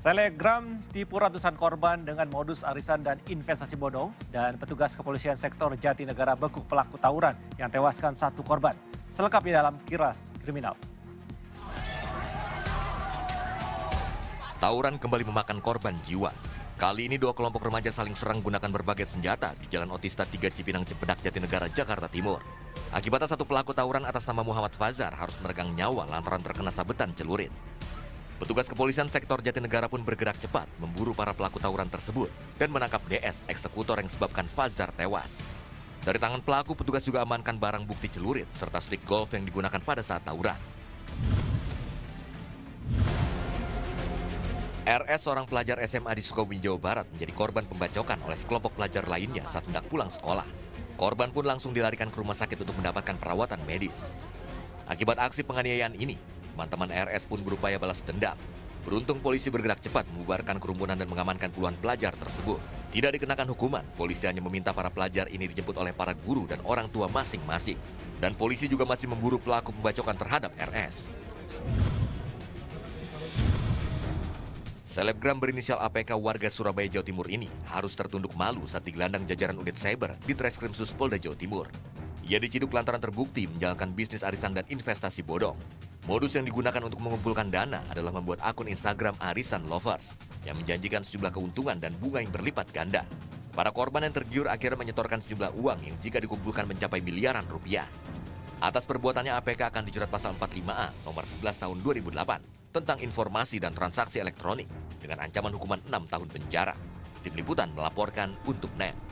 Selegram tipu ratusan korban dengan modus arisan dan investasi bodong, dan petugas kepolisian sektor Jatinegara bekuk pelaku tawuran yang tewaskan satu korban. Selengkapnya dalam Kilas Kriminal. Tawuran kembali memakan korban jiwa. Kali ini dua kelompok remaja saling serang gunakan berbagai senjata di Jalan Otista 3 Cipinang Cepedak, Jatinegara, Jakarta Timur. Akibatnya satu pelaku tawuran atas nama Muhammad Fajar harus meregang nyawa lantaran terkena sabetan celurit. Petugas kepolisian sektor Jatinegara pun bergerak cepat memburu para pelaku tawuran tersebut dan menangkap DS, eksekutor yang sebabkan Fajar tewas. Dari tangan pelaku, petugas juga amankan barang bukti celurit serta stick golf yang digunakan pada saat tawuran. RS, seorang pelajar SMA di Sukabumi, Jawa Barat, menjadi korban pembacokan oleh sekelompok pelajar lainnya saat hendak pulang sekolah. Korban pun langsung dilarikan ke rumah sakit untuk mendapatkan perawatan medis. Akibat aksi penganiayaan ini, teman-teman RS pun berupaya balas dendam. Beruntung polisi bergerak cepat membubarkan kerumunan dan mengamankan puluhan pelajar tersebut. Tidak dikenakan hukuman, polisi hanya meminta para pelajar ini dijemput oleh para guru dan orang tua masing-masing. Dan polisi juga masih memburu pelaku pembacokan terhadap RS. Selebgram berinisial APK warga Surabaya, Jawa Timur ini harus tertunduk malu saat digelandang jajaran unit cyber di Ditreskrimsus Polda Jawa Timur. Ia diciduk lantaran terbukti menjalankan bisnis arisan dan investasi bodong. Modus yang digunakan untuk mengumpulkan dana adalah membuat akun Instagram Arisan Lovers yang menjanjikan sejumlah keuntungan dan bunga yang berlipat ganda. Para korban yang tergiur akhirnya menyetorkan sejumlah uang yang jika dikumpulkan mencapai miliaran rupiah. Atas perbuatannya APK akan dijerat pasal 45A nomor 11 tahun 2008 tentang informasi dan transaksi elektronik dengan ancaman hukuman 6 tahun penjara. Tim liputan melaporkan untuk NET.